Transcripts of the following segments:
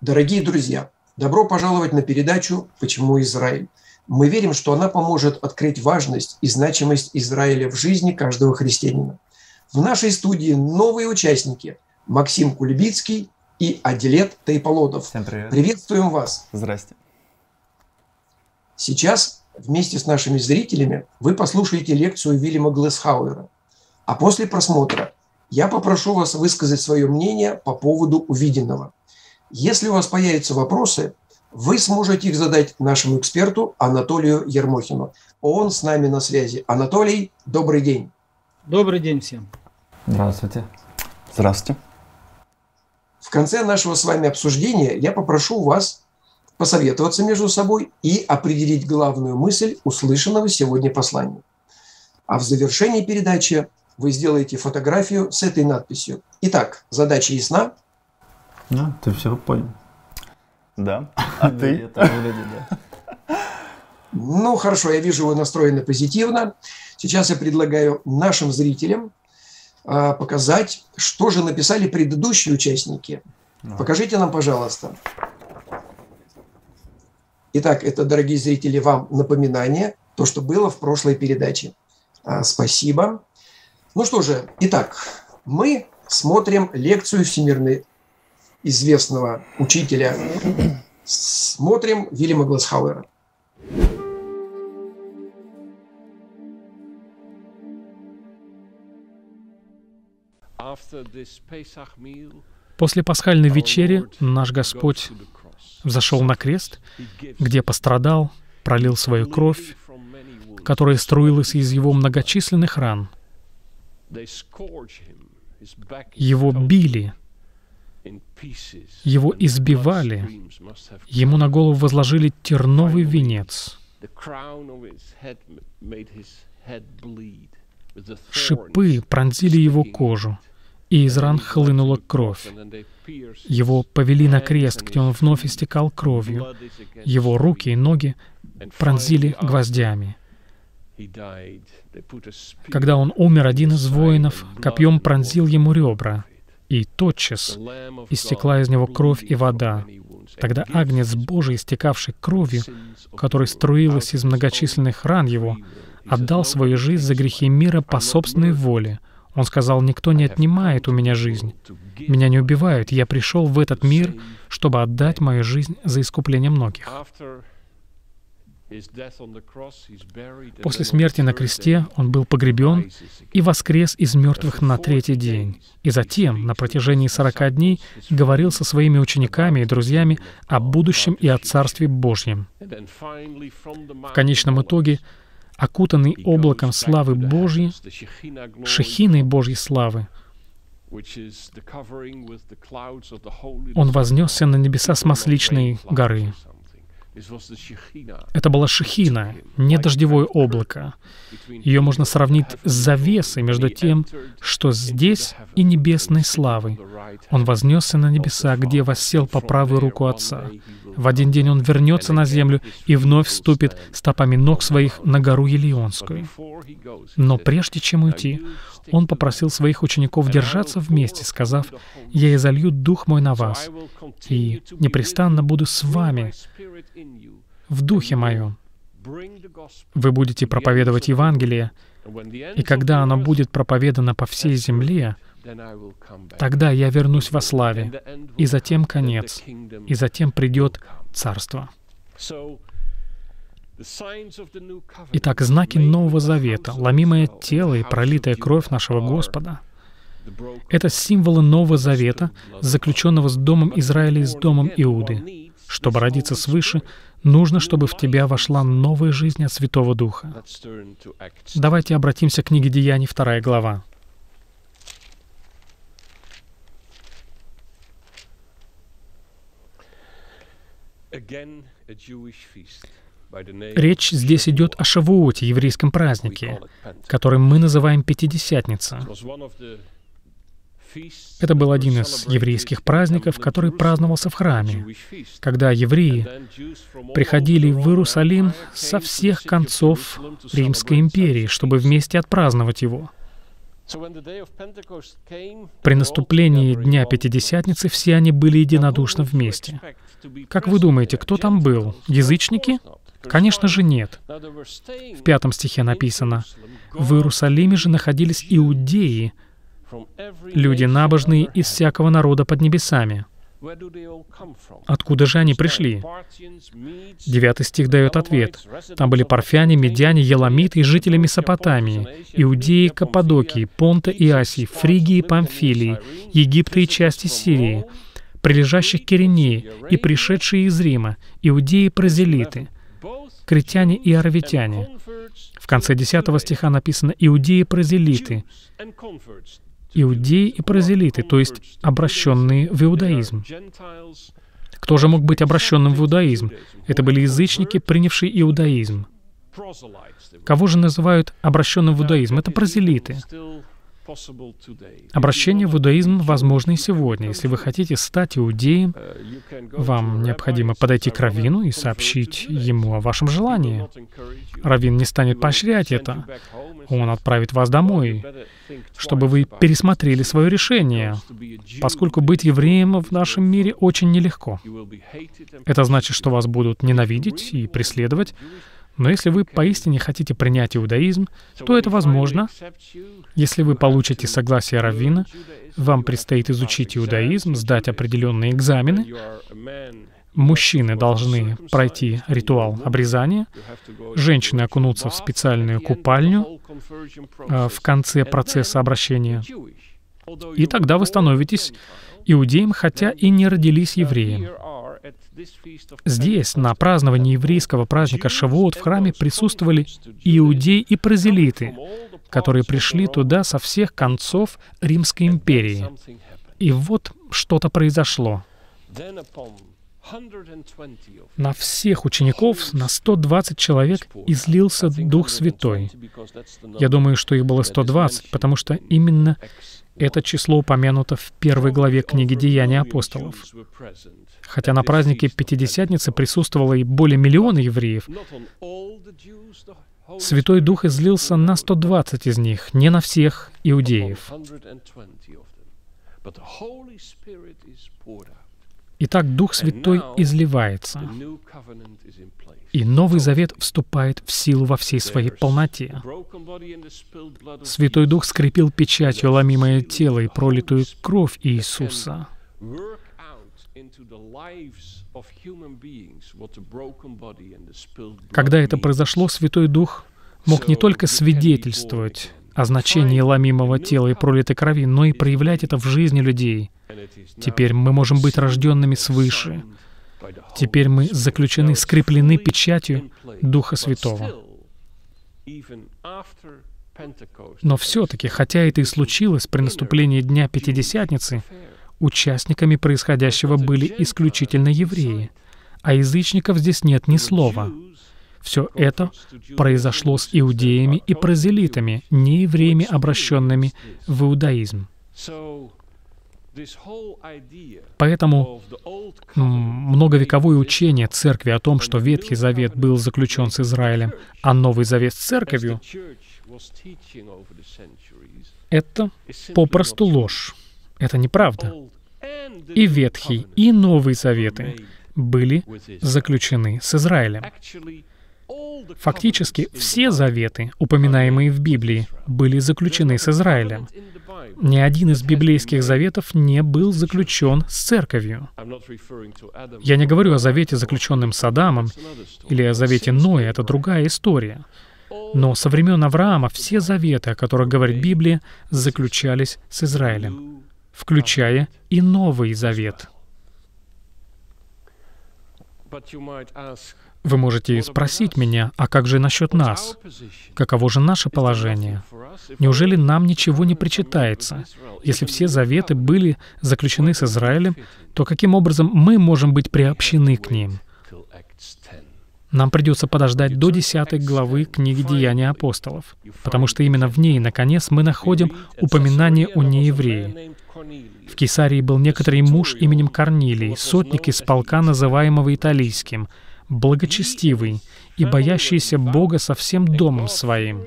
Дорогие друзья, добро пожаловать на передачу «Почему Израиль?». Мы верим, что она поможет открыть важность и значимость Израиля в жизни каждого христианина. В нашей студии новые участники – Максим Кульбицкий и Адилет Тейполодов. Всем привет. Приветствуем вас. Здрасте. Сейчас вместе с нашими зрителями вы послушаете лекцию Виллема Глэсхаувера. А после просмотра я попрошу вас высказать свое мнение по поводу увиденного. Если у вас появятся вопросы, вы сможете их задать нашему эксперту Анатолию Ермохину. Он с нами на связи. Анатолий, добрый день. Добрый день всем. Здравствуйте. Здравствуйте. В конце нашего с вами обсуждения я попрошу вас посоветоваться между собой и определить главную мысль услышанного сегодня послания. А в завершении передачи вы сделаете фотографию с этой надписью. Итак, задача ясна? Да, ты все понял. Да. А ты? Ну, хорошо, я вижу, вы настроены позитивно. Сейчас я предлагаю нашим зрителям показать, что же написали предыдущие участники. Покажите нам, пожалуйста. Итак, это, дорогие зрители, вам напоминание, то, что было в прошлой передаче. Спасибо. Ну что же, итак, мы смотрим лекцию всемирной известного учителя. Смотрим Виллема Глэсхаувера. После пасхальной вечери наш Господь взошел на крест, где пострадал, пролил свою кровь, которая струилась из его многочисленных ран. Его били, его избивали, ему на голову возложили терновый венец. Шипы пронзили его кожу, и из ран хлынула кровь. Его повели на крест, где он вновь истекал кровью. Его руки и ноги пронзили гвоздями. Когда он умер, один из воинов копьем пронзил ему ребра. И тотчас истекла из него кровь и вода. Тогда Агнец Божий, истекавший кровью, которая струилась из многочисленных ран его, отдал свою жизнь за грехи мира по собственной воле. Он сказал: «Никто не отнимает у меня жизнь. Меня не убивают. Я пришел в этот мир, чтобы отдать мою жизнь за искупление многих». После смерти на кресте он был погребен и воскрес из мертвых на третий день. И затем, на протяжении 40 дней, говорил со своими учениками и друзьями о будущем и о Царстве Божьем. В конечном итоге, окутанный облаком славы Божьей, Шихиной Божьей славы, он вознесся на небеса с Масличной горы. Это была Шихина, не дождевое облако. Ее можно сравнить с завесой между тем, что здесь, и небесной славой. Он вознесся на небеса, где воссел по правую руку Отца. В один день он вернется на землю и вновь вступит стопами ног своих на гору Елеонскую. Но прежде чем уйти, он попросил своих учеников держаться вместе, сказав: «Я изолью Дух мой на вас, и непрестанно буду с вами в Духе моем. Вы будете проповедовать Евангелие, и когда оно будет проповедано по всей земле, тогда я вернусь во славе, и затем конец, и затем придет Царство». Итак, знаки Нового Завета, ломимое тело и пролитая кровь нашего Господа — это символы Нового Завета, заключенного с Домом Израиля и с Домом Иуды. Чтобы родиться свыше, нужно, чтобы в тебя вошла новая жизнь от Святого Духа. Давайте обратимся к книге Деяний, 2 глава. Речь здесь идет о Шавуоте, еврейском празднике, который мы называем Пятидесятница. Это был один из еврейских праздников, который праздновался в храме, когда евреи приходили в Иерусалим со всех концов Римской империи, чтобы вместе отпраздновать его. При наступлении Дня Пятидесятницы все они были единодушно вместе. Как вы думаете, кто там был? Язычники? Конечно же, нет. В 5 стихе написано: «В Иерусалиме же находились иудеи, люди набожные из всякого народа под небесами». Откуда же они пришли? 9 стих дает ответ. Там были парфяне, медяне, еламиты и жители Месопотамии, иудеи, Каппадокии, Понта и Асии, Фригии и Памфилии, Египта и части Сирии, прилежащих к Кирении и пришедшие из Рима, иудеи-прозелиты, критяне и аравитяне. В конце 10 стиха написано «иудеи-прозелиты». Иудеи и прозелиты, то есть обращенные в иудаизм. Кто же мог быть обращенным в иудаизм? Это были язычники, принявшие иудаизм. Кого же называют обращенным в иудаизм? Это прозелиты. Обращение в иудаизм возможно и сегодня. Если вы хотите стать иудеем, вам необходимо подойти к раввину и сообщить ему о вашем желании. Раввин не станет поощрять это. Он отправит вас домой, чтобы вы пересмотрели свое решение, поскольку быть евреем в нашем мире очень нелегко. Это значит, что вас будут ненавидеть и преследовать. Но если вы поистине хотите принять иудаизм, то это возможно. Если вы получите согласие раввина, вам предстоит изучить иудаизм, сдать определенные экзамены. Мужчины должны пройти ритуал обрезания, женщины окунутся в специальную купальню в конце процесса обращения. И тогда вы становитесь иудеем, хотя и не родились евреем. Здесь, на праздновании еврейского праздника Шавуот, в храме присутствовали иудеи и прозелиты, которые пришли туда со всех концов Римской империи. И вот что-то произошло. На всех учеников, на 120 человек, излился Дух Святой. Я думаю, что их было 120, потому что именно это число упомянуто в 1 главе книги «Деяния апостолов». Хотя на празднике Пятидесятницы присутствовало и более миллиона евреев, Святой Дух излился на 120 из них, не на всех иудеев. Итак, Дух Святой изливается, и Новый Завет вступает в силу во всей своей полноте. Святой Дух скрепил печатью ломимое тело и пролитую кровь Иисуса. Когда это произошло, Святой Дух мог не только свидетельствовать о значении ломимого тела и пролитой крови, но и проявлять это в жизни людей. Теперь мы можем быть рожденными свыше. Теперь мы заключены, скреплены печатью Духа Святого. Но все-таки, хотя это и случилось при наступлении Дня Пятидесятницы, участниками происходящего были исключительно евреи, а язычников здесь нет ни слова. Все это произошло с иудеями и прозелитами, не евреями, обращенными в иудаизм. Поэтому многовековое учение Церкви о том, что Ветхий Завет был заключен с Израилем, а Новый Завет с Церковью, это попросту ложь. Это неправда. И Ветхий, и Новый Заветы были заключены с Израилем. Фактически, все заветы, упоминаемые в Библии, были заключены с Израилем. Ни один из библейских заветов не был заключен с Церковью. Я не говорю о завете, заключенном с Адамом, или о завете Ноя, это другая история. Но со времен Авраама все заветы, о которых говорит Библия, заключались с Израилем, включая и Новый Завет. Вы можете спросить меня, а как же насчет нас? Каково же наше положение? Неужели нам ничего не причитается? Если все заветы были заключены с Израилем, то каким образом мы можем быть приобщены к ним? Нам придется подождать до 10 главы книги «Деяния апостолов», потому что именно в ней, наконец, мы находим упоминание о нееврее. В Кесарии был некоторый муж именем Корнилий, сотник из полка, называемого Италийским, благочестивый, и боящийся Бога со всем домом своим,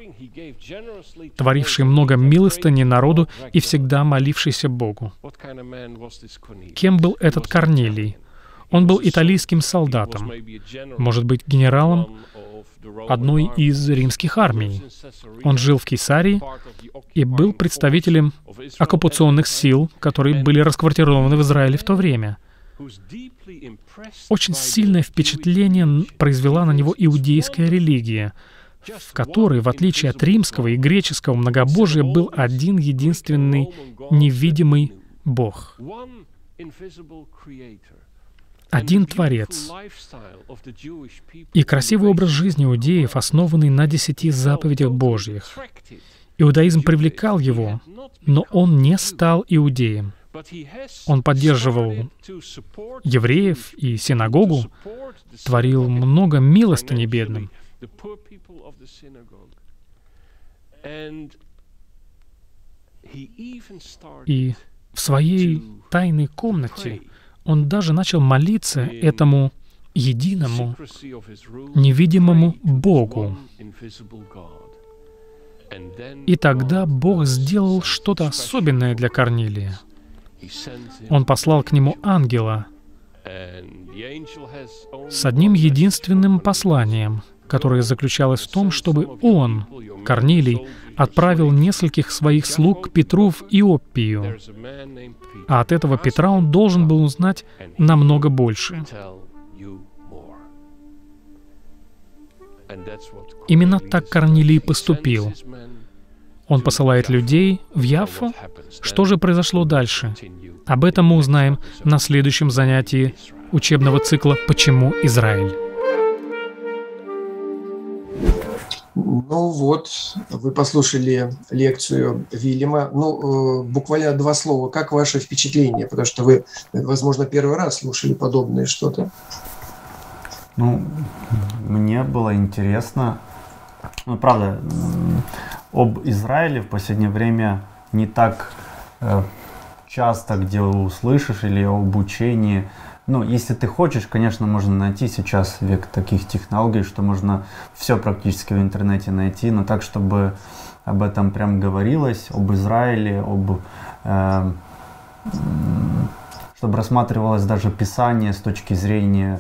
творивший много милостыни народу и всегда молившийся Богу. Кем был этот Корнилий? Он был италийским солдатом, может быть, генералом одной из римских армий. Он жил в Кесарии и был представителем оккупационных сил, которые были расквартированы в Израиле в то время. Очень сильное впечатление произвела на него иудейская религия, в которой, в отличие от римского и греческого многобожия, был один единственный невидимый Бог. Один Творец. И красивый образ жизни иудеев, основанный на 10 заповедях Божьих. Иудаизм привлекал его, но он не стал иудеем. Он поддерживал евреев и синагогу, творил много милостыни бедным. И в своей тайной комнате он даже начал молиться этому единому, невидимому Богу. И тогда Бог сделал что-то особенное для Корнилия. Он послал к нему ангела с одним единственным посланием, которое заключалось в том, чтобы он, Корнилий, отправил нескольких своих слуг к Петру в Иоппию. А от этого Петра он должен был узнать намного больше. Именно так Корнилий поступил. Он посылает людей в Яффу. Что же произошло дальше? Об этом мы узнаем на следующем занятии учебного цикла «Почему Израиль?». Ну вот, вы послушали лекцию Виллема. Ну, буквально 2 слова. Как ваше впечатление? Потому что вы, возможно, первый раз слушали подобное что-то. Ну, мне было интересно. Ну, правда, об Израиле в последнее время не так часто где услышишь, или об учении. Ну, если ты хочешь, конечно, можно найти сейчас век таких технологий, что можно все практически в интернете найти, но так, чтобы об этом прям говорилось, об Израиле, чтобы рассматривалось даже Писание с точки зрения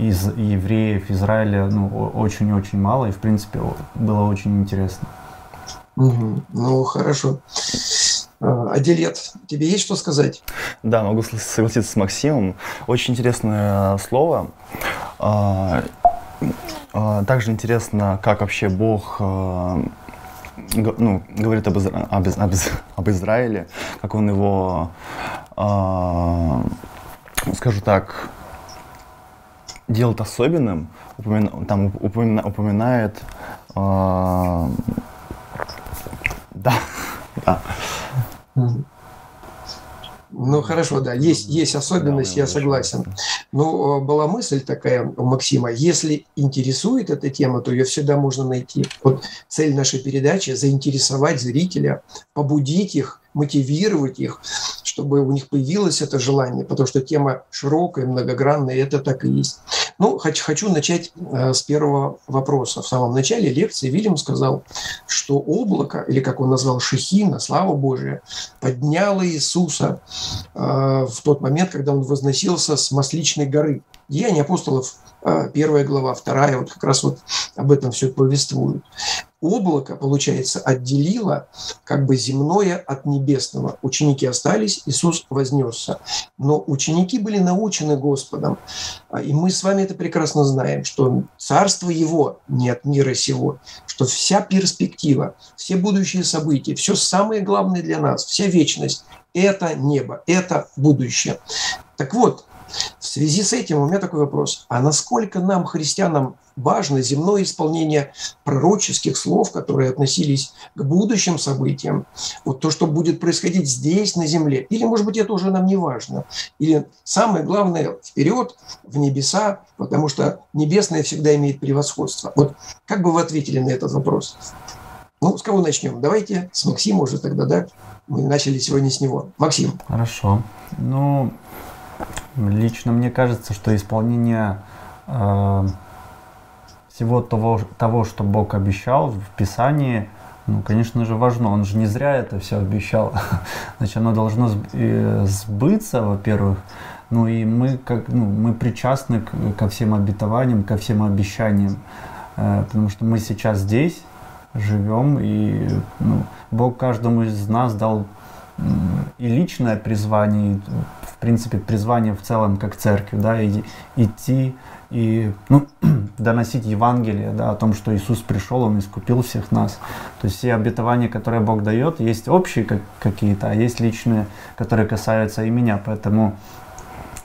из евреев, Израиля, ну, очень-очень мало, и, в принципе, было очень интересно. Ну, хорошо. Аделет, тебе есть что сказать? Да, могу согласиться с Максимом. Очень интересное слово. Также интересно, как вообще Бог говорит об Израиле, как он его, скажу так, делает особенным, упоминает... Да. Ну, хорошо, да, есть особенность, я согласен. Но была мысль такая у Максима: если интересует эта тема, то ее всегда можно найти. Вот цель нашей передачи – заинтересовать зрителя, побудить их, мотивировать их, чтобы у них появилось это желание, потому что тема широкая, многогранная, и это так и есть. Ну, хочу начать с первого вопроса. В самом начале лекции Виллем сказал, что облако, или как он назвал, Шихина, слава Божия, подняло Иисуса в тот момент, когда он возносился с Масличной горы. Деяния апостолов, 1 глава, 2, вот как раз вот об этом все повествует. Облако, получается, отделило как бы земное от небесного. Ученики остались, Иисус вознесся. Но ученики были научены Господом. И мы с вами это прекрасно знаем, что царство Его не от мира сего, что вся перспектива, все будущие события, все самое главное для нас, вся вечность – это небо, это будущее. Так вот, в связи с этим у меня такой вопрос. А насколько нам, христианам, важно земное исполнение пророческих слов, которые относились к будущим событиям? Вот то, что будет происходить здесь, на земле. Или, может быть, это уже нам не важно. Или самое главное – вперед, в небеса, потому что небесное всегда имеет превосходство. Вот как бы вы ответили на этот вопрос? Ну, с кого начнем? Давайте с Максима уже тогда, да? Мы начали сегодня с него. Максим. Хорошо. Ну... Лично мне кажется, что исполнение всего того, что Бог обещал в Писании, ну, конечно же, важно. Он же не зря это все обещал. Значит, оно должно сбыться, во-первых. Ну и мы, мы причастны ко всем обетованиям, ко всем обещаниям. Потому что мы сейчас здесь живем, и Бог каждому из нас дал и личное призвание, и, в принципе, призвание в целом как церкви, да, и идти и доносить Евангелие, да, о том, что Иисус пришел, Он искупил всех нас. То есть все обетования, которые Бог дает, есть общие какие-то, а есть личные, которые касаются и меня. Поэтому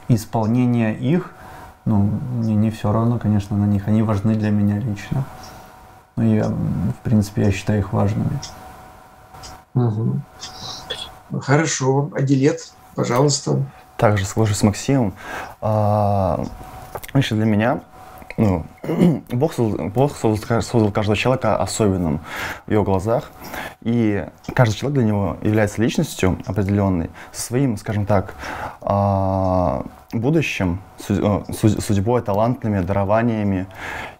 исполнение их, ну, мне не все равно, конечно, на них. Они важны для меня лично. Ну, и, в принципе, я считаю их важными. Угу. Хорошо. Адилет, пожалуйста. Также схожусь с Максимом. Еще для меня, ну, Бог создал каждого человека особенным в его глазах. И каждый человек для него является личностью определенной, со своим, скажем так, будущим, судьбой, талантами, дарованиями.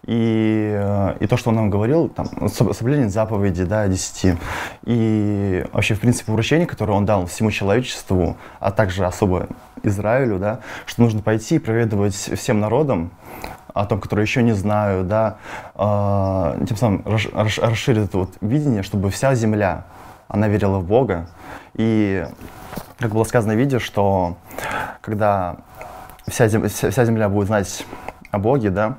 И то, что он нам говорил, там, соблюдение заповедей, да, 10. И вообще, в принципе, поручение, которое он дал всему человечеству, а также особо Израилю, да, что нужно пойти и проведывать всем народам о том, которые еще не знаю, да, тем самым расширит это вот видение, чтобы вся земля, она верила в Бога. И, как было сказано в видео, что когда вся земля будет знать о Боге, да,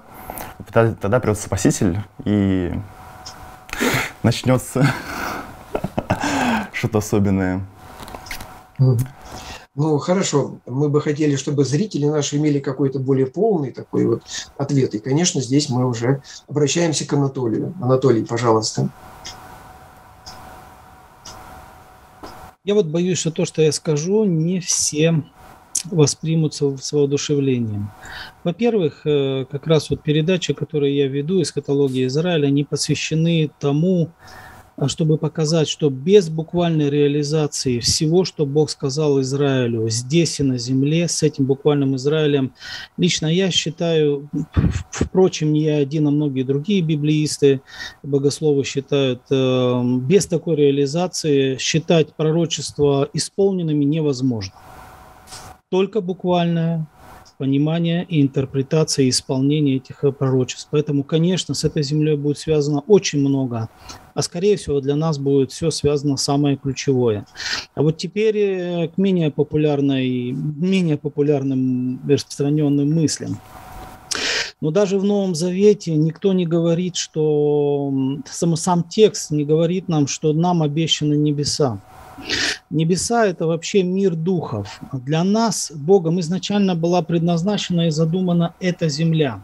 тогда придет Спаситель и начнется что-то особенное. Ну, хорошо. Мы бы хотели, чтобы зрители наши имели какой-то более полный такой вот ответ. И, конечно, здесь мы уже обращаемся к Анатолию. Анатолий, пожалуйста. Я вот боюсь, что то, что я скажу, не все воспримутся с воодушевлением. Во-первых, как раз вот передачи, которые я веду, эскатология Израиля, они посвящены тому, чтобы показать, что без буквальной реализации всего, что Бог сказал Израилю здесь и на земле, с этим буквальным Израилем, лично я считаю, впрочем, не я один, а многие другие библеисты, богословы считают, без такой реализации считать пророчества исполненными невозможно. Только буквальное понимание и интерпретация и исполнение этих пророчеств. Поэтому, конечно, с этой землей будет связано очень много, а скорее всего для нас будет все связано самое ключевое. А вот теперь к менее популярным распространенным мыслям. Но даже в Новом Завете никто не говорит, что сам текст не говорит нам, что нам обещаны небеса. Небеса – это вообще мир духов. Для нас Богом изначально была предназначена и задумана эта земля.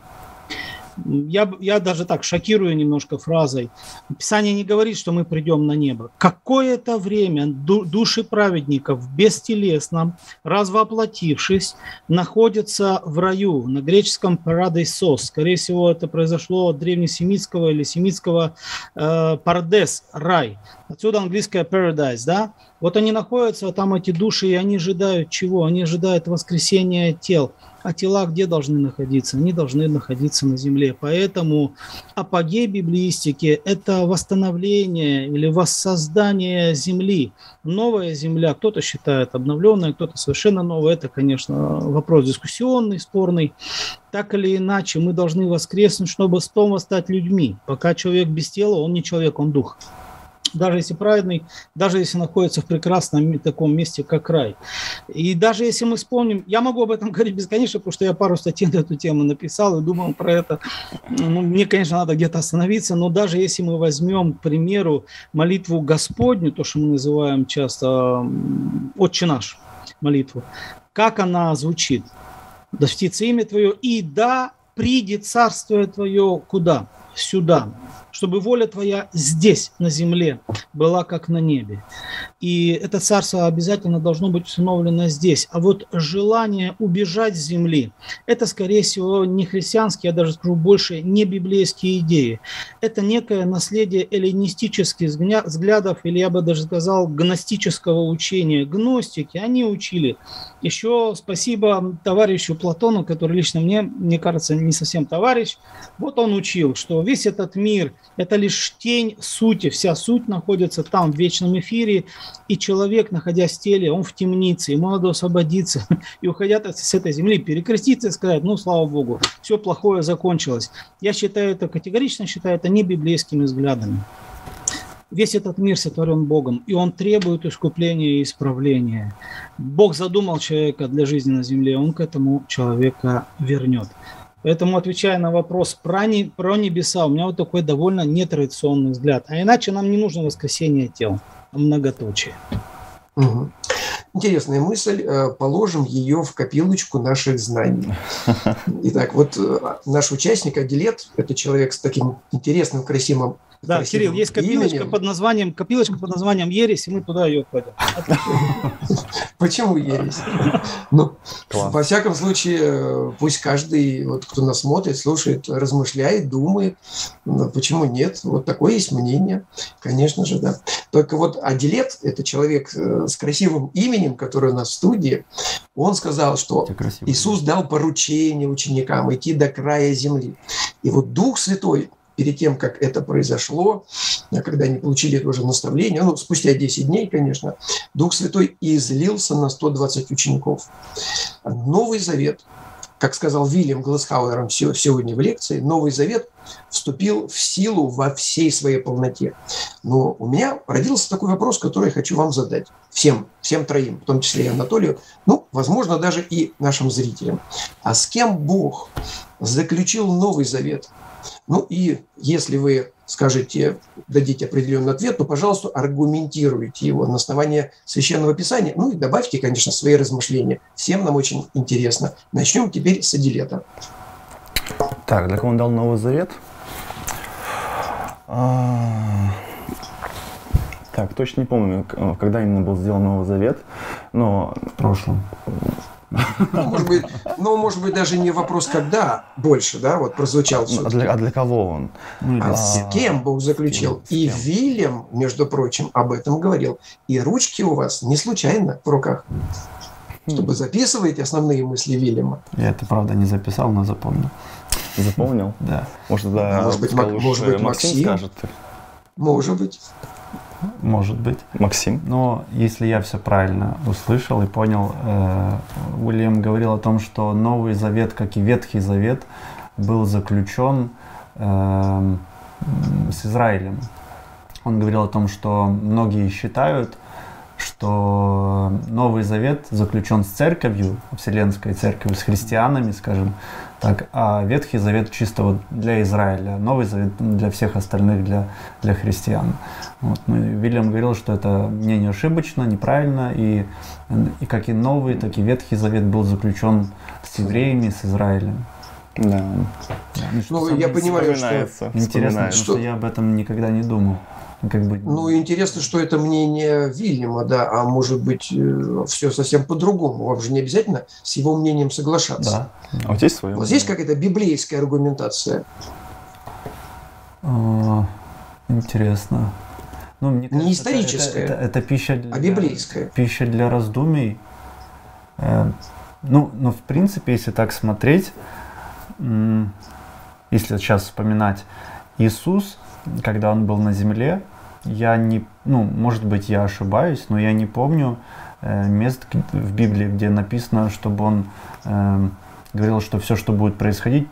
Я даже так шокирую немножко фразой. Писание не говорит, что мы придем на небо. Какое-то время души праведников в бестелесном, развоплотившись, находятся в раю, на греческом «парадейсос». Скорее всего, это произошло от древнесемитского или семитского «пардес» – «рай». Отсюда английское «paradise», да? Вот они находятся, там эти души, и они ожидают чего? Они ожидают воскресения тел. А тела где должны находиться? Они должны находиться на земле. Поэтому апогей библеистики – это восстановление или воссоздание земли. Новая земля, кто-то считает обновленная, кто-то совершенно новая. Это, конечно, вопрос дискуссионный, спорный. Так или иначе, мы должны воскреснуть, чтобы снова стать людьми. Пока человек без тела, он не человек, он дух. Даже если праведный, даже если находится в прекрасном таком месте, как рай. И даже если мы вспомним, я могу об этом говорить бесконечно, потому что я пару статей на эту тему написал и думал про это. Ну, мне, конечно, надо где-то остановиться, но даже если мы возьмем, к примеру, молитву Господню, то, что мы называем часто «Отче наш» молитву, как она звучит? «Да чтится имя Твое, и да придет Царствие Твое куда?» Сюда. чтобы воля твоя здесь, на земле, была как на небе. И это царство обязательно должно быть установлено здесь. А вот желание убежать с земли, это, скорее всего, не христианские, я даже скажу больше, не библейские идеи. Это некое наследие эллинистических взглядов, или я бы даже сказал, гностического учения. Гностики, они учили. Еще спасибо товарищу Платону, который лично мне кажется, не совсем товарищ. Вот он учил, что весь этот мир – это лишь тень сути. Вся суть находится там, в вечном эфире. И человек, находясь в теле, он в темнице. Ему надо освободиться. И, уходя с этой земли, перекреститься и сказать: ну, слава Богу, все плохое закончилось. Я считаю это, категорично считаю это не библейскими взглядами. Весь этот мир сотворен Богом, и он требует искупления и исправления. Бог задумал человека для жизни на земле, он к этому человека вернет. Поэтому, отвечая на вопрос про небеса, у меня вот такой довольно нетрадиционный взгляд. А иначе нам не нужно воскресение тел, а многоточие. Угу. Интересная мысль, положим ее в копилочку наших знаний. Итак, вот наш участник Адилет, это человек с таким интересным, красивым. Да, Кирилл, есть копилочка под названием «Ересь», и мы туда ее кладем. Почему «Ересь»? Ну, во всяком случае, пусть каждый, вот, кто нас смотрит, слушает, размышляет, думает. Почему нет? Вот такое есть мнение, конечно же, да. Только вот Адилет, это человек с красивым именем, который у нас в студии, он сказал, что Иисус дал поручение ученикам идти до края земли. И вот Дух Святой, перед тем, как это произошло, когда они получили это уже наставление, ну, спустя 10 дней, конечно, Дух Святой излился на 120 учеников. Новый Завет, как сказал Виллем Глэсхаувер сегодня в лекции, Новый Завет вступил в силу во всей своей полноте. Но у меня родился такой вопрос, который я хочу вам задать. Всем троим, в том числе и Анатолию, ну, возможно, даже и нашим зрителям. А с кем Бог заключил Новый Завет? Ну и если вы скажете, дадите определенный ответ, то, пожалуйста, аргументируйте его на основании Священного Писания. Ну и добавьте, конечно, свои размышления. Всем нам очень интересно. Начнем теперь с Адилета. Так, для кого он дал Новый Завет? Так, точно не помню, когда именно был сделан Новый Завет, но... В прошлом. Может быть, даже не вопрос, когда больше, да, вот прозвучал. А для кого он? С кем Бог заключил? И Виллем, между прочим, об этом говорил. И ручки у вас не случайно в руках, чтобы записывать основные мысли Виллема. Я это, правда, не записал, но запомнил. Запомнил? Да. Может быть, Максим скажет. Может быть. Максим. Но если я все правильно услышал и понял, Уильям говорил о том, что Новый Завет, как и Ветхий Завет, был заключен с Израилем. Он говорил о том, что многие считают, что Новый Завет заключен с церковью, Вселенской церковью, с христианами, скажем так, а Ветхий Завет чисто вот для Израиля, Новый Завет для всех остальных, для христиан. Вот. Ну, Вильям говорил, что это мнение ошибочно, неправильно, и как и Новый, так и Ветхий Завет был заключен с евреями, с Израилем. Да. Ну, я понимаю, что... Интересно, что я об этом никогда не думал. Как бы... Ну, интересно, что это мнение Вильяма, да, а может быть, все совсем по-другому. Вам же не обязательно с его мнением соглашаться. Да. А вот здесь свое. Вот здесь какая-то библейская аргументация. Интересно. Ну, мне кажется, не историческая, это пища для, а библейская. Пища для раздумий. Ну, в принципе, если так смотреть, если сейчас вспоминать, Иисус, когда он был на земле, я не, ну, может быть, я ошибаюсь, но я не помню мест в Библии, где написано, чтобы он говорил, что все, что будет происходить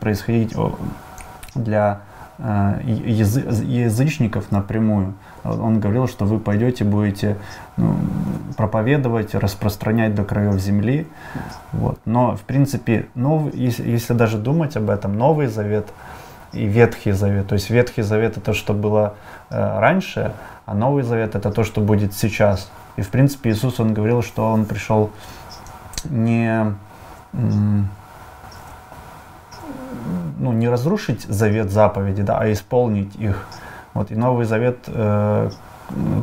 для язычников напрямую. Он говорил, что вы пойдете, будете, ну, проповедовать, распространять до краев земли. Вот. Но, в принципе, если даже думать об этом, Новый Завет и Ветхий Завет. То есть Ветхий Завет — это то, что было раньше, а Новый Завет — это то, что будет сейчас. И, в принципе, Иисус, он говорил, что он пришел не разрушить завет, заповеди, да, а исполнить их. Вот, и Новый Завет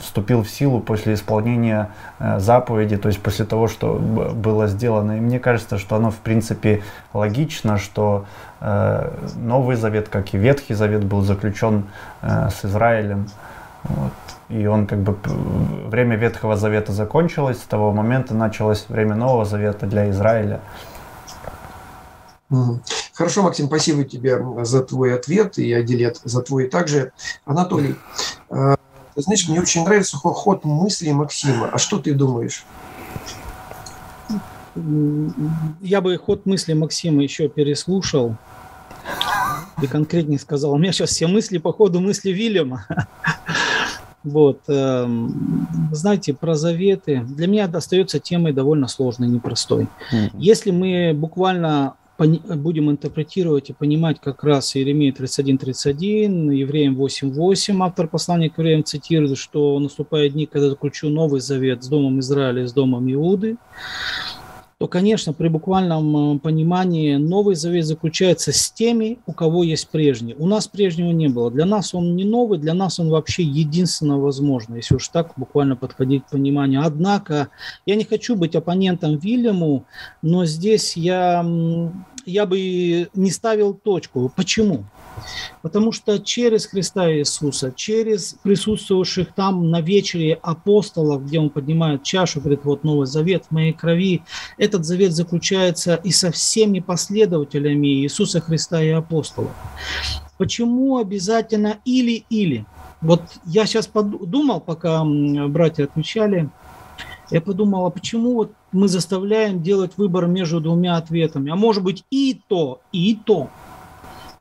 вступил в силу после исполнения заповеди, то есть после того, что было сделано. И мне кажется, что оно в принципе логично, что Новый Завет, как и Ветхий Завет, был заключен с Израилем. Вот. И он как бы, время Ветхого Завета закончилось, с того момента началось время Нового Завета для Израиля. Хорошо, Максим, спасибо тебе за твой ответ, и Адилет за твой также. Анатолий, знаешь, мне очень нравится ход мыслей Максима. А что ты думаешь? Я бы ход мыслей Максима еще переслушал и конкретнее сказал. У меня сейчас все мысли по ходу мысли Виллема. Вот, знаете, про заветы для меня остается темой довольно сложной, непростой. Если мы буквально будем интерпретировать и понимать как раз Иеремия 31:31, Евреям 8:8, автор послания к Евреям цитирует, что наступают дни, когда заключу новый завет с домом Израиля, с домом Иуды, то, конечно, при буквальном понимании новый завет заключается с теми, у кого есть прежний. У нас прежнего не было. Для нас он не новый, для нас он вообще единственно возможный, если уж так буквально подходить к пониманию. Однако я не хочу быть оппонентом Вильяму, но здесь я бы не ставил точку. Почему? Потому что через Христа Иисуса, через присутствовавших там на вечере апостолов, где он поднимает чашу, говорит, вот новый завет в моей крови, этот завет заключается и со всеми последователями Иисуса Христа и апостолов. Почему обязательно или-или? Вот я сейчас подумал, пока братья отмечали, я подумал, а почему вот мы заставляем делать выбор между двумя ответами? А может быть и то, и то.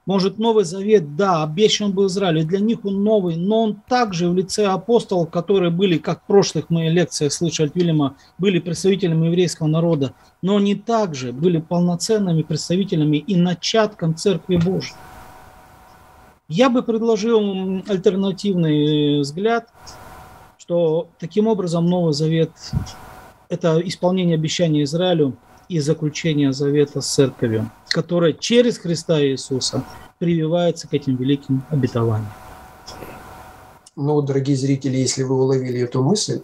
Может, Новый Завет, да, обещан был Израилю, для них он новый, но он также в лице апостолов, которые были, как в прошлых моих лекциях слышали от Вильяма, были представителями еврейского народа, но они также были полноценными представителями и начатком Церкви Божьей. Я бы предложил альтернативный взгляд, что таким образом Новый Завет – это исполнение обещания Израилю, и заключение завета с церковью, которая через Христа Иисуса прививается к этим великим обетованиям. Ну, дорогие зрители, если вы уловили эту мысль,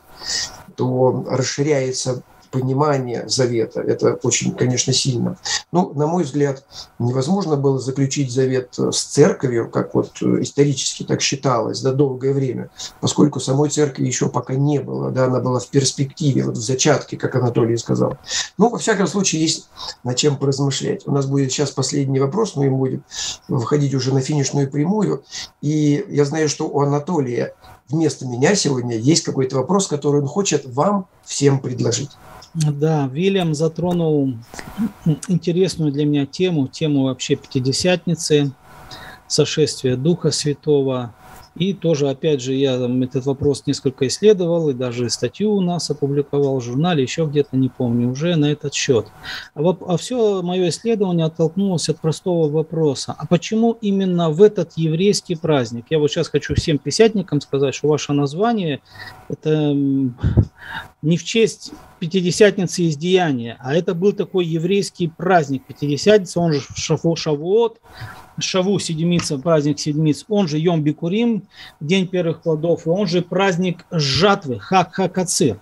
то расширяется понимание завета. Это очень, конечно, сильно. Ну, на мой взгляд, невозможно было заключить завет с церковью, как вот исторически так считалось, за долгое время, поскольку самой церкви еще пока не было. Да, она была в перспективе, вот в зачатке, как Анатолий сказал. Ну, во всяком случае, есть над чем поразмышлять. У нас будет сейчас последний вопрос, но им будет выходить уже на финишную прямую. И я знаю, что у Анатолия вместо меня сегодня есть какой-то вопрос, который он хочет вам всем предложить. Да, Вильям затронул интересную для меня тему вообще Пятидесятницы, сошествия Духа Святого. И тоже, опять же, я этот вопрос несколько исследовал, и даже статью у нас опубликовал в журнале, еще где-то, не помню, уже на этот счет. А все мое исследование оттолкнулось от простого вопроса. А почему именно в этот еврейский праздник? Я вот сейчас хочу всем пятидесятникам сказать, что ваше название – это не в честь Пятидесятницы из Деяния, а это был такой еврейский праздник Пятидесятница, он же Шавуот, Шаву, седмица, праздник седмиц, он же Йом Бикурим, день первых плодов, и он же праздник жатвы, Хак-Хакацир.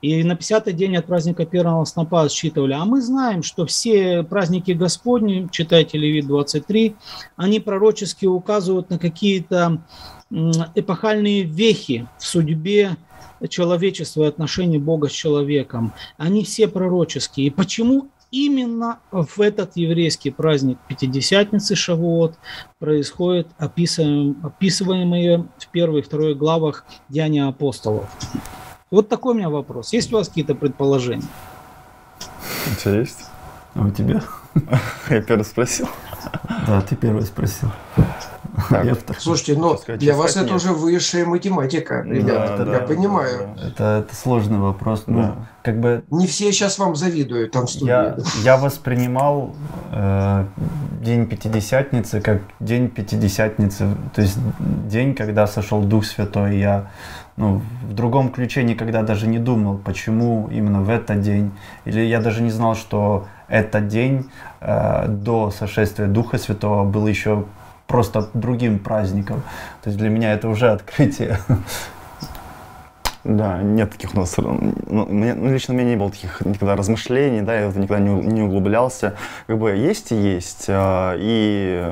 И на 50-й день от праздника первого снопа считывали. А мы знаем, что все праздники Господни, читайте Левит 23, они пророчески указывают на какие-то эпохальные вехи в судьбе человечества и отношения Бога с человеком. Они все пророческие. И почему именно в этот еврейский праздник Пятидесятницы Шавуот происходит описываемые в первой и второй главах Деяния апостолов? Вот такой у меня вопрос. Есть у вас какие-то предположения? У тебя есть? А у тебя? Я первый спросил. Да, ты первый спросил. Так. Слушайте, но для вас это уже высшая математика, ребята, да, я понимаю. Это сложный вопрос. Да. Ну, как бы не все сейчас вам завидуют там в студии. Я воспринимал день Пятидесятницы как день Пятидесятницы, то есть день, когда сошел Дух Святой. Я в другом ключе никогда даже не думал, почему именно в этот день. Или я даже не знал, что этот день до сошествия Духа Святого был еще просто другим праздником. То есть для меня это уже открытие. Да, нет таких у нас, лично у меня не было таких никогда размышлений, да, я никогда не углублялся. Как бы есть и есть, и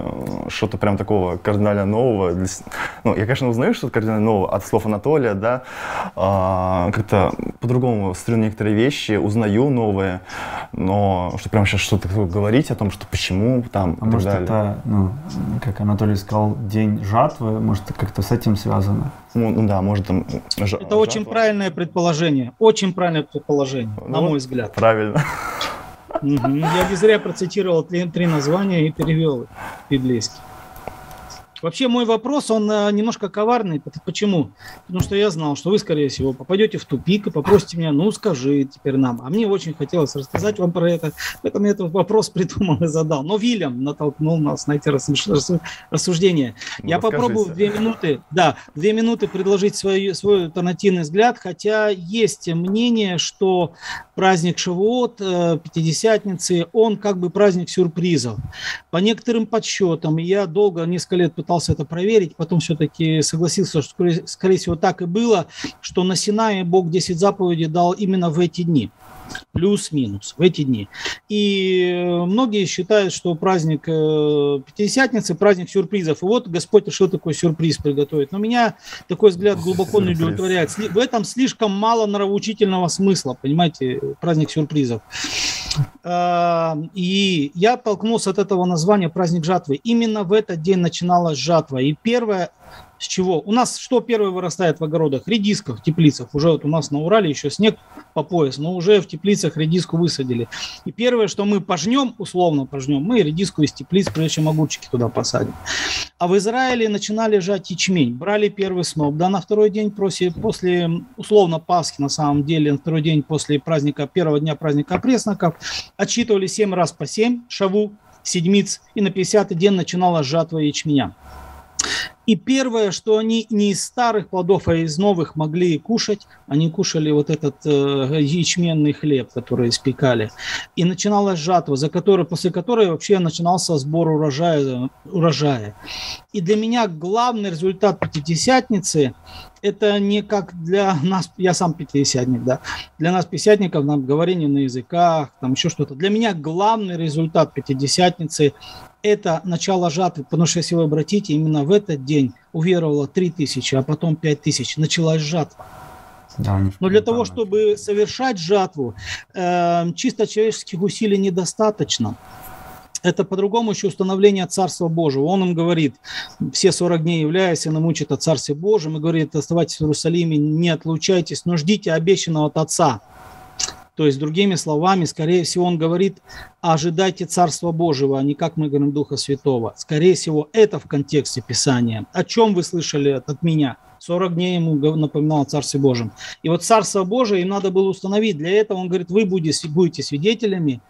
что-то прям такого кардинально нового. Ну, я, конечно, узнаю что-то кардинально нового от слов Анатолия, да, как-то по-другому строю некоторые вещи, узнаю новые, но что прям сейчас что-то говорить о том, что почему там и так далее. Это, ну, как Анатолий сказал, день жатвы, может, как-то с этим связано? Ну, да, может, там... Это очень правильное предположение. Очень правильное предположение, ну, на мой взгляд. Правильно. Угу. Я не зря процитировал три названия и перевел библейский. Вообще мой вопрос, он немножко коварный. Почему? Потому что я знал, что вы, скорее всего, попадете в тупик и попросите меня, ну скажи теперь нам. А мне очень хотелось рассказать вам про это. Поэтому я этот вопрос придумал и задал. Но Виллем натолкнул нас на эти рассуждения. Ну, я попробую в 2 минуты, да, 2 минуты предложить свой альтернативный взгляд. Хотя есть мнение, что праздник Шавуот, Пятидесятницы, он как бы праздник сюрпризов. По некоторым подсчетам, я долго, несколько лет пытался это проверить, потом все-таки согласился, что, скорее всего, так и было, что на Синае Бог 10 заповедей дал именно в эти дни. Плюс-минус в эти дни. И многие считают, что праздник Пятидесятницы – праздник сюрпризов. И вот Господь решил такой сюрприз приготовить. Но меня такой взгляд глубоко не удовлетворяет. В этом слишком мало нравоучительного смысла, понимаете, праздник сюрпризов. И я оттолкнулся от этого названия «праздник жатвы». Именно в этот день начиналась жатва. И первое, с чего? У нас что первое вырастает в огородах? Редиска в теплицах. Уже вот у нас на Урале еще снег по пояс, но уже в теплицах редиску высадили. И первое, что мы пожнем, условно пожнем, мы редиску из теплиц, прежде чем огурчики туда посадим. А в Израиле начинали жать ячмень. Брали первый сноп, да, на второй день после условно Пасхи, на самом деле, на второй день после праздника, первого дня праздника пресноков, отсчитывали 7 раз по 7, шаву, седмиц, и на 50-й день начиналась жатва ячменя. И первое, что они не из старых плодов, а из новых могли кушать, они кушали вот этот ячменный хлеб, который испекали. И начиналась жатва, после которой вообще начинался сбор урожая. И для меня главный результат Пятидесятницы – это не как для нас, я сам пятидесятник, да, для нас, пятидесятников, нам говорение на языках, там еще что-то. Для меня главный результат Пятидесятницы – это начало жатвы, потому что, если вы обратите, именно в этот день уверовало 3000, а потом 5000. Началась жатва. Да, но для того, чтобы совершать жатву, чисто человеческих усилий недостаточно. Это по-другому еще установление Царства Божьего. Он им говорит, все 40 дней являясь, он им учит о Царстве Божьем и говорит, оставайтесь в Иерусалиме, не отлучайтесь, но ждите обещанного от Отца. То есть, другими словами, скорее всего, он говорит, ожидайте Царства Божьего, а не, как мы говорим, Духа Святого. Скорее всего, это в контексте Писания. О чем вы слышали от меня? 40 дней ему напоминал о Царстве Божьем. И вот Царство Божие им надо было установить. Для этого он говорит, вы будете свидетелями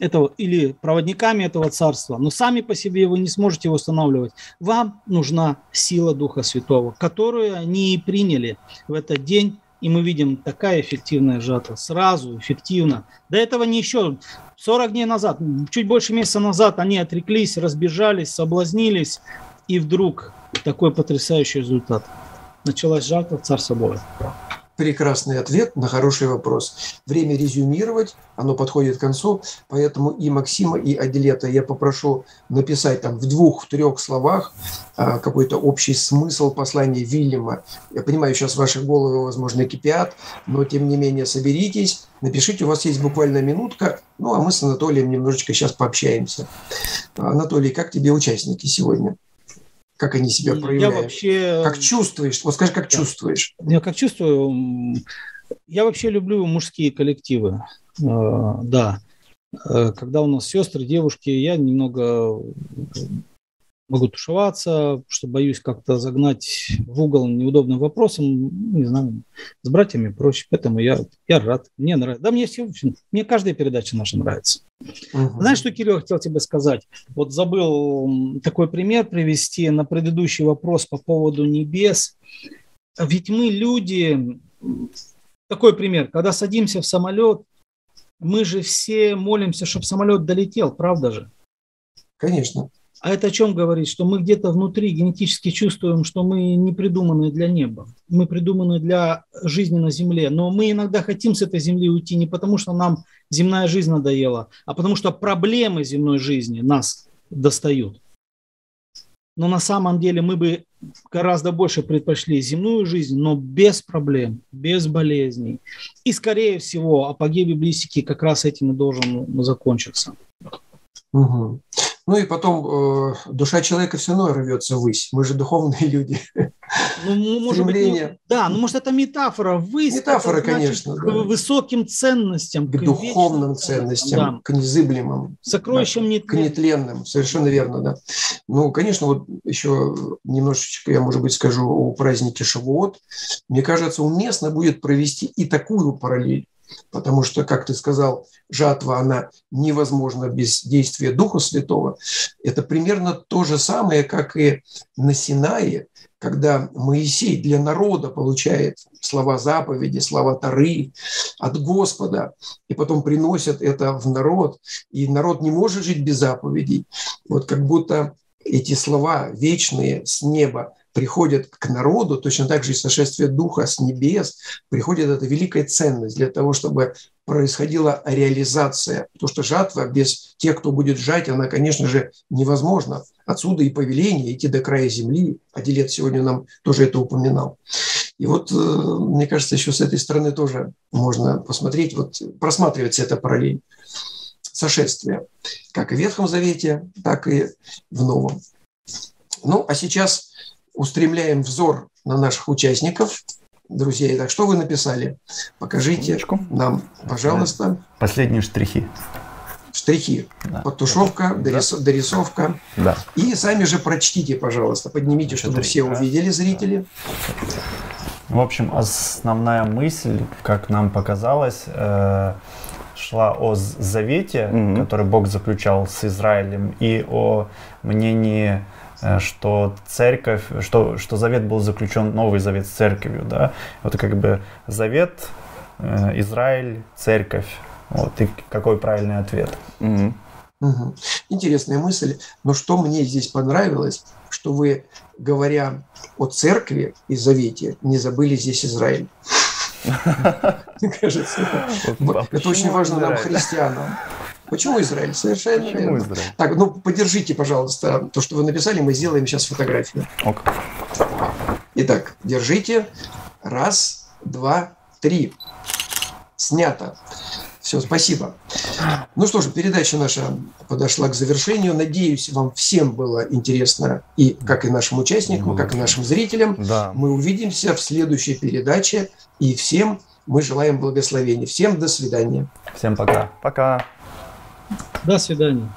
этого или проводниками этого Царства, но сами по себе вы не сможете его устанавливать. Вам нужна сила Духа Святого, которую они и приняли в этот день. И мы видим, такая эффективная жатва, сразу эффективно. До этого не еще 40 дней назад, чуть больше месяца назад они отреклись, разбежались, соблазнились, и вдруг такой потрясающий результат. Началась жатва в Царстве Божьем. Прекрасный ответ на хороший вопрос. Время резюмировать, оно подходит к концу, поэтому и Максима, и Аделета я попрошу написать там в 2-3 словах какой-то общий смысл послания Виллема. Я понимаю, сейчас ваши головы, возможно, кипят, но тем не менее соберитесь, напишите, у вас есть буквально минутка, ну а мы с Анатолием немножечко сейчас пообщаемся. Анатолий, как тебе участники сегодня? Как они себя проявляют? Вообще... Как чувствуешь? Вот скажи, как чувствуешь? Я как чувствую? Я вообще люблю мужские коллективы. Да. Когда у нас сестры, девушки, я немного могу тушеваться, что боюсь как-то загнать в угол неудобным вопросом. Не знаю, с братьями проще. Поэтому я рад. Мне нравится. Да, мне каждая передача наша нравится. Угу. Знаешь, что, Кирилл, я хотел тебе сказать? Вот забыл такой пример привести на предыдущий вопрос по поводу небес. Ведь мы люди... Такой пример. Когда садимся в самолет, мы же все молимся, чтобы самолет долетел, правда же? Конечно. А это о чем говорит? Что мы где-то внутри генетически чувствуем, что мы не придуманы для неба. Мы придуманы для жизни на земле. Но мы иногда хотим с этой земли уйти не потому, что нам земная жизнь надоела, а потому что проблемы земной жизни нас достают. Но на самом деле мы бы гораздо больше предпочли земную жизнь, но без проблем, без болезней. И, скорее всего, апогей библистики как раз этим и должен закончиться. Угу. Ну и потом душа человека все равно рвется ввысь. Мы же духовные люди. Ну, может быть, да, ну может это метафора. Ввысь, метафора, конечно. К высоким ценностям. К духовным ценностям, да. К незыблемым. Сокровищам, да, нетленным. К нетленным, совершенно верно, да. Ну, конечно, вот еще немножечко я, может быть, скажу о празднике Шавуот. Мне кажется, уместно будет провести и такую параллель. Потому что, как ты сказал, жатва, она невозможна без действия Духа Святого. Это примерно то же самое, как и на Синае, когда Моисей для народа получает слова заповеди, слова Торы от Господа, и потом приносят это в народ. И народ не может жить без заповедей. Вот как будто эти слова вечные с неба приходят к народу, точно так же и сошествие Духа с небес, приходит эта великая ценность для того, чтобы происходила реализация. Потому что жатва без тех, кто будет жать, она, конечно же, невозможна. Отсюда и повеление идти до края земли. Адилет сегодня нам тоже это упоминал. И вот, мне кажется, еще с этой стороны тоже можно посмотреть, вот просматривается эта параллель. Сошествие. Как и в Ветхом Завете, так и в Новом. Ну, а сейчас устремляем взор на наших участников. Друзья, итак, что вы написали? Покажите нам, пожалуйста. Последние штрихи. Штрихи. Да. Подтушевка, дорисовка. Да. И сами же прочтите, пожалуйста. Поднимите, чтобы все увидели зрители. В общем, основная мысль, как нам показалось, шла о завете, который Бог заключал с Израилем, и о мнении, что церковь, что завет был заключен, новый завет с церковью, да, вот как бы завет, Израиль, церковь, вот, и какой правильный ответ. Угу. Интересная мысль, но что мне здесь понравилось, что вы, говоря о церкви и завете, не забыли здесь Израиль. Мне кажется, это очень важно нам, христианам. Почему Израиль? Совершенно верно. Израиль? Так, ну подержите, пожалуйста, то, что вы написали, мы сделаем сейчас фотографию. Ок. Итак, держите. Раз, два, три. Снято. Все, спасибо. Ну что же, передача наша подошла к завершению. Надеюсь, вам всем было интересно, и как и нашим участникам, как и нашим зрителям. Да. Мы увидимся в следующей передаче. И всем мы желаем благословения. Всем до свидания. Всем пока. Пока. До свидания.